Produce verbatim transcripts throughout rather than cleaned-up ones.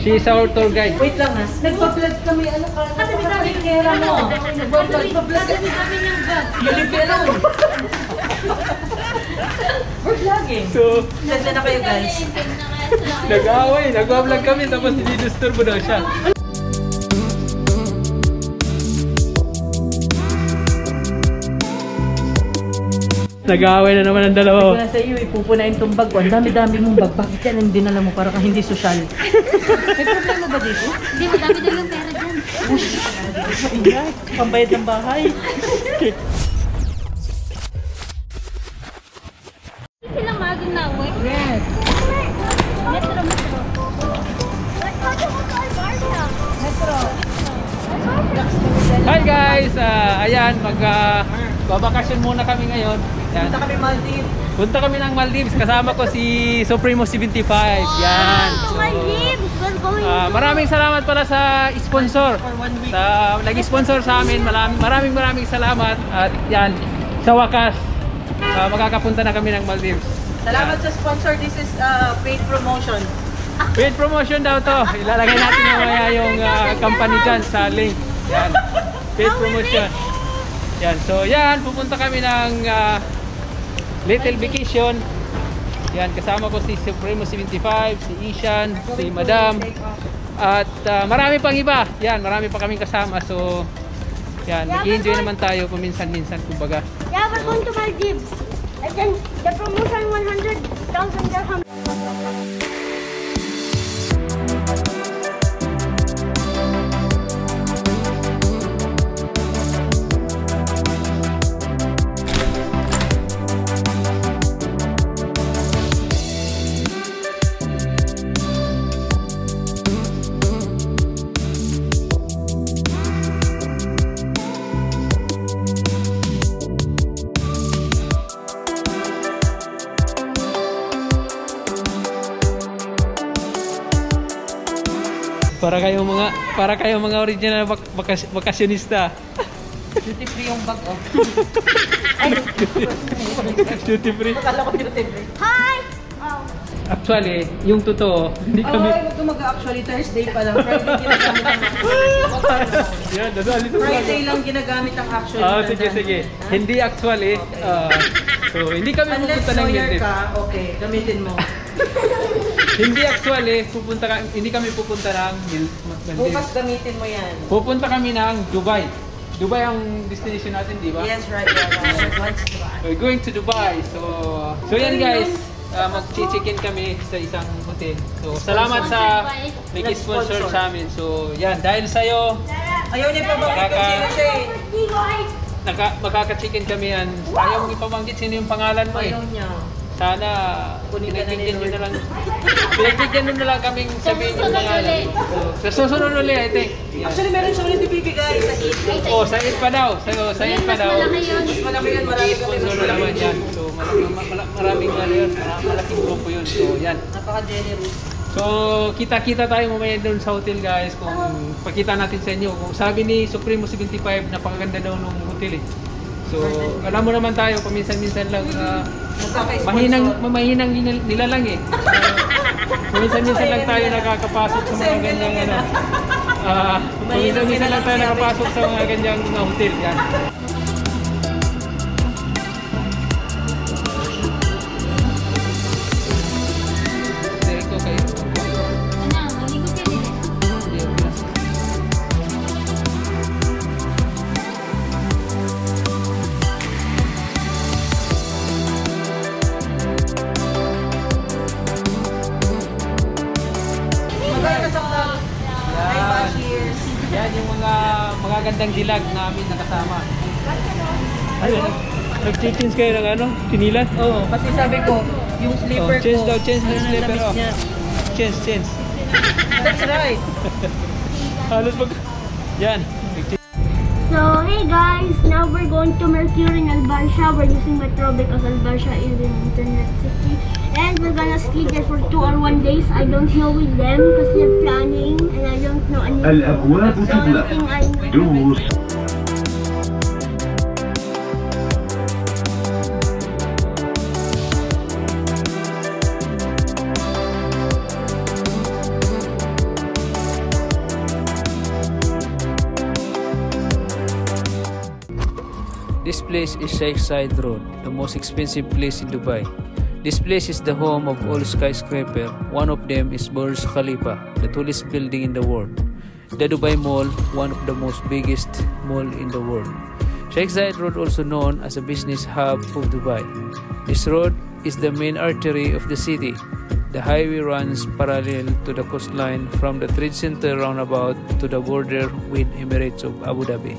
She is our tour guide. Wait lang ha. Nagpa-vlog kami. Ano ka? Katabi namin yung hera mo. Nagpa-vlog. Katabi namin yung vlog. Believe me alone. We're vlogging. So, nasa na kayo guys. Nag-away. Nagpa-vlog kami tapos dinidisturbo daw siya. Nag-aaway na naman ang dalawa. Nag-aaway na sa iyo, ipupunain itong bag. Ang dami-dami mong bag. Bakit yan? Hindi na alam mo, para ka hindi sosyal. May problema ba dito? Hindi, madami na lang pera dyan. Pambayad ng bahay. Hindi silang magang na-away? Yes. Metro, metro. Metro. Hi guys! Uh, ayan, mag... Uh, Babakasyon muna kami ngayon. Yan. Punta kami Maldives. Punta kami ng Maldives. Kasama ko si Supremo seventy-five. Yan. So, Maldives! Uh, maraming salamat pala sa sponsor. Sa, nag-sponsor sa amin. Maraming maraming salamat. At yan. Sa wakas, uh, makakapunta na kami ng Maldives. Salamat yan. Sa sponsor. This is uh, paid promotion. Paid promotion daw to. Ilalagay natin mamaya yung uh, company dyan sa link. Yan. Paid promotion. Yan, so yan, pupunta kami ng uh, little vacation. Yan, kasama ko si Supremo seventy-five, si Ishan, si Madam. At uh, marami pang iba. Yan, marami pa kaming kasama. So, yan, yeah, mag-enjoy naman tayo kuminsan-minsan, kumbaga. Yeah, we're going to Maldives. And then, the promotion one hundred thousand dirham. Para kayo mga para kayo mga original bak bakas bakasyonista. Duty free yung bag oh. Duty free. Akala ko duty free. Hi. Oh. Actually, yung totoo, hindi kami. Oh, ito mag-actually Thursday pa lang. Friday ginagamit ang actually. Yeah, dadali to. Friday lang ginagamit ang actually. Oh, sige sige. Huh? Hindi actually. Okay. Uh, so, hindi kami pupunta ng Maldives. Okay, gamitin mo. Hindi actually, pupunta ka, hindi kami pupunta ng Maldives. Bukas gamitin mo yan. Pupunta kami ng Dubai. Dubai ang destination natin, di ba? Yes, right. Yeah, we're going to Dubai. So, so yan guys, uh, mag-check-in kami sa isang hotel. So, salamat sa nag-sponsor sa amin. So, yan, dahil sa'yo, ayaw niya pabanggit kung sino siya eh. Makaka-check-in kami yan. Ayaw mong ipabanggit sino yung pangalan mo eh. Ayaw niya. Sana pinagbigyan nyo na lang pinagbigyan nyo na lang kaming sabihin yung pangalan. So, susunod ulit, I think. Actually, meron siya ulit ibibigay sa eight. Oo, sa eight pa daw. Sa eight pa daw. Mas malaki yun. Marami kami naman yan. So, maraming ano yun. Malaking grupo yun. So, yan. Napaka-generous. So, kita-kita tayo mamaya doon sa hotel, guys. Kung pakita natin sa inyo. Kung sabi ni Supremo seventy-five, napakaganda daw nung hotel eh. So, alam mo naman tayo, paminsan-minsan lang mahinang mahinang nila lang eh. Minsan-minsan lang tayo nakakapasok sa mga ganyang ano. Ah, minsan-minsan lang tayo nakapasok sa mga ganyang hotel yan. Magandang dilag namin nakasama. Ayun, nag-change kayo ng ano? Kinilat? Oo, kasi sabi ko, yung sleeper ko. Change daw, change ng sleeper. Change, change. That's right. Halos pag... Yan. So, hey guys, now we're going to Mercure in Al Barsha. We're using Metro because Al Barsha is an internet city. And we're gonna stay there for two or one days. I don't know with them because they're planning and I don't know anything. الأبواب تغلق. دوس. This place is Sheikh Zayed Road, the most expensive place in Dubai. This place is the home of all skyscrapers. One of them is Burj Khalifa, the tallest building in the world. The Dubai Mall, one of the most biggest mall in the world. Sheikh Zayed Road, also known as a business hub of Dubai. This road is the main artery of the city. The highway runs parallel to the coastline from the trade center roundabout to the border with Emirates of Abu Dhabi.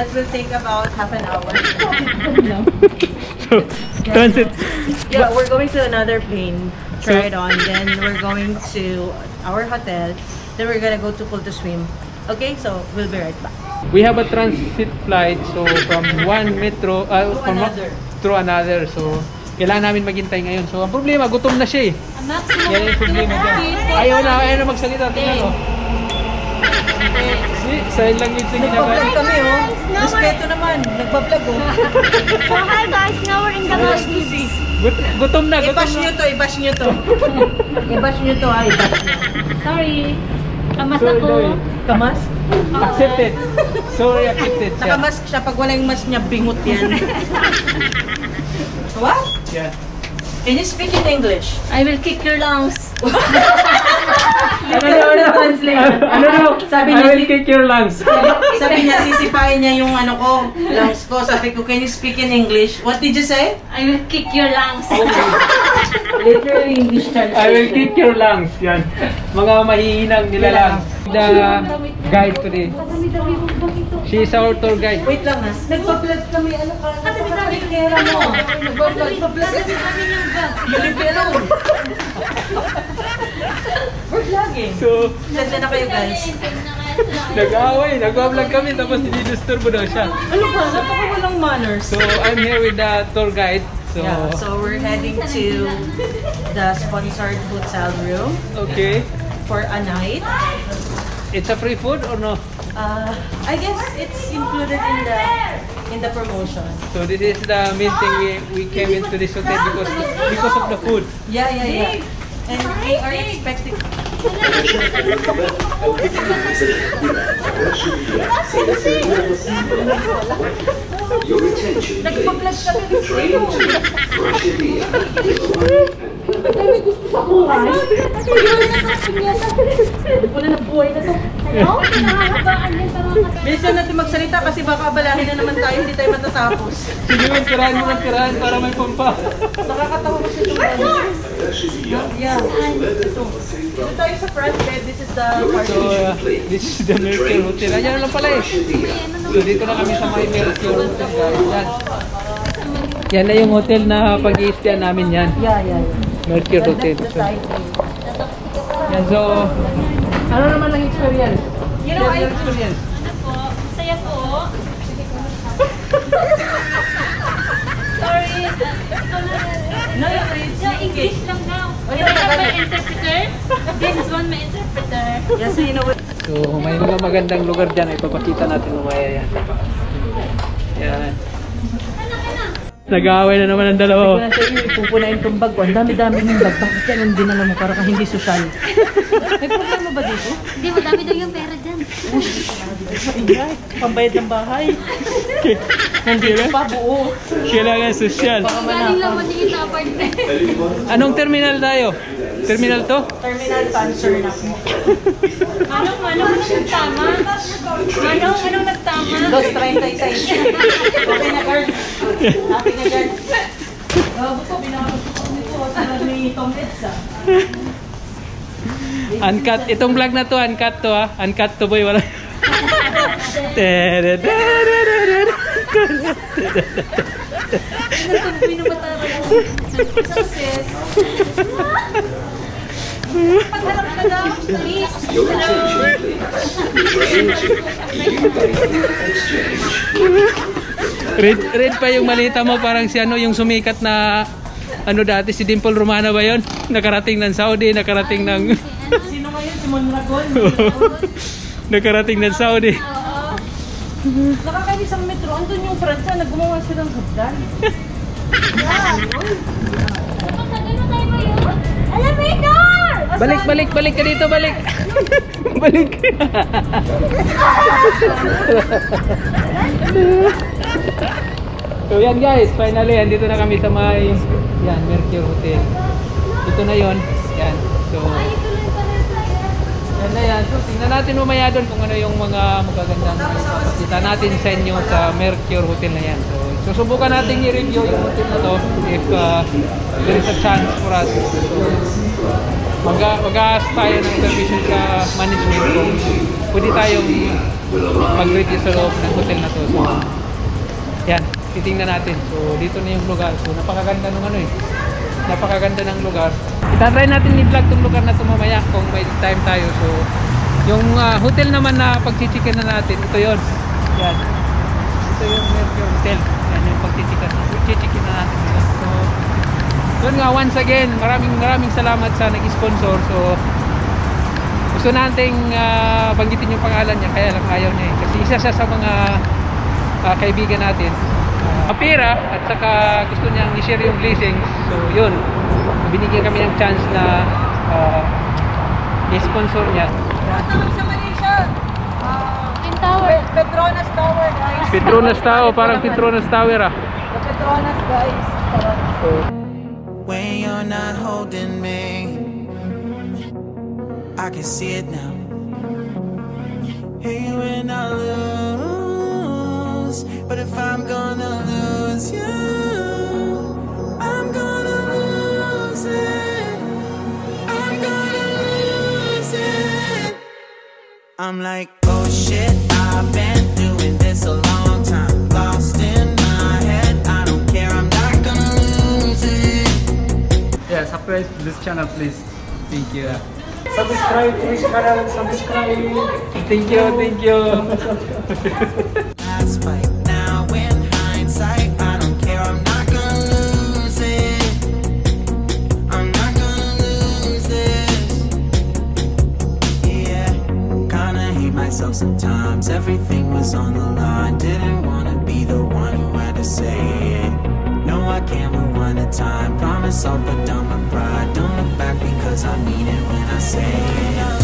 That will take about half an hour. So, transit. Yeah, we're going to another plane. Try so, it on. Then we're going to our hotel. Then we're gonna go to pool to swim. Okay, so we'll be right back. We have a transit flight, so from one metro uh, to from another. Through another. So, kailangan namin maghintay ngayon. So, ang problema, gutom na siya. Eh. Yan yung problema dyan. Ayaw na, ayaw na magsalita. Tingnan mo. Sign language na ginagawa. Nagpa-vlog kami, oh. Respeto naman. Nagpa-vlog, oh. So, hi guys. Now we're in the Maldives. Gutom na, gutom na. I-bash nyo to, i-bash nyo to. I-bash nyo to, ah, i-bash nyo. Sorry. Kamas ako. Kamas? Accepted. Sorry, accepted siya. Nakamask siya. Pag wala yung mask niya, bingot yan. What? Yeah. Can you speak in English? I will kick your lungs. Ano daw translate? Ano daw? Sabi niya, I will kick your lungs. Sabi niya, sisipain niya yung ano ko, lungs ko. Sabi ko, can you speak in English? What did you say? I will kick your lungs. Literally English translation. I will kick your lungs. Yan. Mga mahihinang nila lang. The guide today. She is our tour guide. Wait lang, ha? Nagpa-vlog kami, ano ka? Katami-tami yung kera mo. Nagpa-vlog kasi kami yung vlog. Malipero! We're vlogging. So, send na kayo guys. Nag-away, nagpa-vlog kami, tapos dinidisturbo daw siya. Ano ba? Napaka walang manners. So, I'm here with the tour guide. So, yeah, so we're heading to the sponsored hotel room. Okay. For a night. It's a free food or no? Uh, I guess it's included in the in the promotion. So this is the main thing we we came into this hotel because because of the food. Yeah, yeah, yeah. And we are expecting. Your attention, please. The train to Brasilia is arriving. No? Pinahahapaan yan sa mga katapos. Bilisan natin magsalita kasi baka abalahin na naman tayo, hindi tayo matatapos. Sige, magkiraan mo, magkiraan para may pampa. Nakakatawa ko siya doon. Yeah. Ito. Ito tayo sa front bed. This is the party. So, uh, this is the Mercure Hotel. Ayan lang pala eh. So, dito na kami sa may Mercure Hotel. Yan. Yan na yung hotel na pag-i-stay namin yan. Yeah, yeah, yeah. Mercure Hotel. Yan, so... Ano naman lang experience? You know, I... experience. Ano po? Masaya po. Sorry. No, no, English lang now. Oh, yeah, I have my interpreter. This is one my interpreter. Yes, you know what? So, may mga magandang lugar dyan. Ipapakita natin umaya yan. Yan. Nag-aaway na naman ang dalawa. Sabi ko na sa iyo, ipupunain tong bag ko. Ang dami-dami ng bag. Bakit yan ang dinala mo para ka hindi social? May problema ba dito? Hindi, madami daw yung pera dyan. Ingay, pambayad ng bahay. Nandira? Pabuo. Kailangan social. Galing lang mo tingin sa apartment. Anong terminal tayo? Terminal to? Terminal transfer na po. Anong, anong nagtama? Anong, anong nagtama? two thirty-five. Okay na, girl. Happy na, girl. Uncut. Itong vlog na to, uncut to ha. Uncut to boy, wala. Your attention, please. Return to E U Banking Exchange. Red, red pa yung malita mo, parang si ano, yung sumikat na ano dati, si Dimple Romana ba yun? Nakarating ng Saudi, nakarating ng... Sino ngayon? Si Mondragon? Nakarating ng Saudi. Nakakainis ang metro. Andun yung Francia, naggumawa silang hagdan. Elevator! Balik, balik, balik ka dito, balik! Balik! So yan guys, finally, andito na kami sa may yan, Mercure Hotel. Ito na yon. Yan. So, yan na yan. So, tingnan natin umaya doon kung ano yung mga magagandang makita natin sa inyo sa Mercure Hotel na yan. So, susubukan natin i-review yung hotel na to if uh, there is a chance for us. So, mag-aas tayo ng intervention sa management kung pwede tayong mag-review sa loob ng hotel na to. So, yan. Titingnan natin. So, dito na yung lugar. So, napakaganda ng ano eh. Napakaganda ng lugar. Itatry natin i-vlog tong lugar na sumamaya kung may time tayo. So, yung uh, hotel naman na pagchichikin na natin, ito yun. Yan. Ito yung Mercure Hotel. Yan yung pagchichikin na, pagchichikin na natin. So, yun nga, once again, maraming maraming salamat sa nag-sponsor. So, gusto nating uh, banggitin yung pangalan niya. Kaya lang ayaw niya eh. Kasi isa siya sa mga uh, kaibigan natin. Kapira at saka gusto niyang i-share yung blessings. So yun, binigyan kami ng chance na uh, i-sponsor niya. Tawag sa Malaysia, uh, Tower. Petronas Tower guys. Petronas Tower, parang Petronas Tower ah. Petronas guys. When you're not holding me, I can see it now. Hey, when I love, but if I'm gonna lose you, I'm gonna lose it. I'm gonna lose it. I'm like, oh shit, I've been doing this a long time. Lost in my head, I don't care, I'm not gonna lose it. Yeah, subscribe to this channel, please. Thank you. Subscribe to this channel, subscribe. Thank you, thank you. Last fight. Now in hindsight, I don't care, I'm not gonna lose it. I'm not gonna lose this. Yeah, kinda hate myself sometimes. Everything was on the line. Didn't wanna be the one who had to say it. No, I can't rewind the time. Promise I'll put down my pride. Don't look back because I mean it when I say it.